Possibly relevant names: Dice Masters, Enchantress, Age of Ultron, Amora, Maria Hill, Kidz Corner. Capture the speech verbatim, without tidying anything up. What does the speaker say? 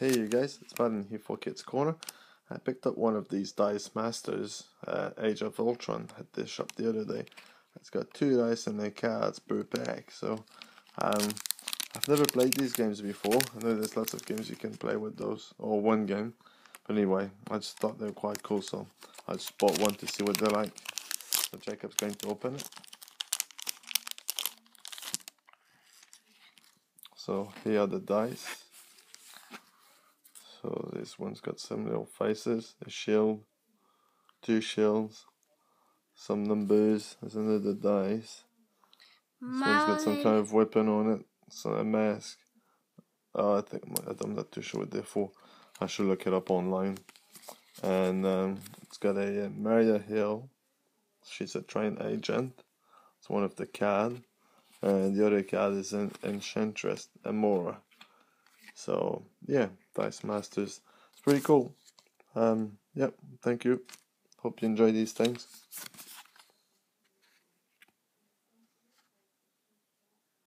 Hey you guys, it's Maria here for Kids Corner. I picked up one of these Dice Masters, uh, Age of Ultron, at this shop the other day. It's got two dice and their cards per pack, so um, I've never played these games before. I know there's lots of games you can play with those, or one game. But anyway, I just thought they were quite cool, so I just bought one to see what they're like. So Jacob's going to open it. So here are the dice. So this one's got some little faces, a shield, two shields, some numbers, there's another dice. This one's got some kind of weapon on it, so a mask. Oh, I think I'm not too sure what they're for. I should look it up online. And um, it's got a uh, Maria Hill. She's a trained agent. It's one of the cards. And the other card is an Enchantress, Amora. So, yeah, Dice Masters. It's pretty cool. Um, yep, yeah, thank you. Hope you enjoy these things.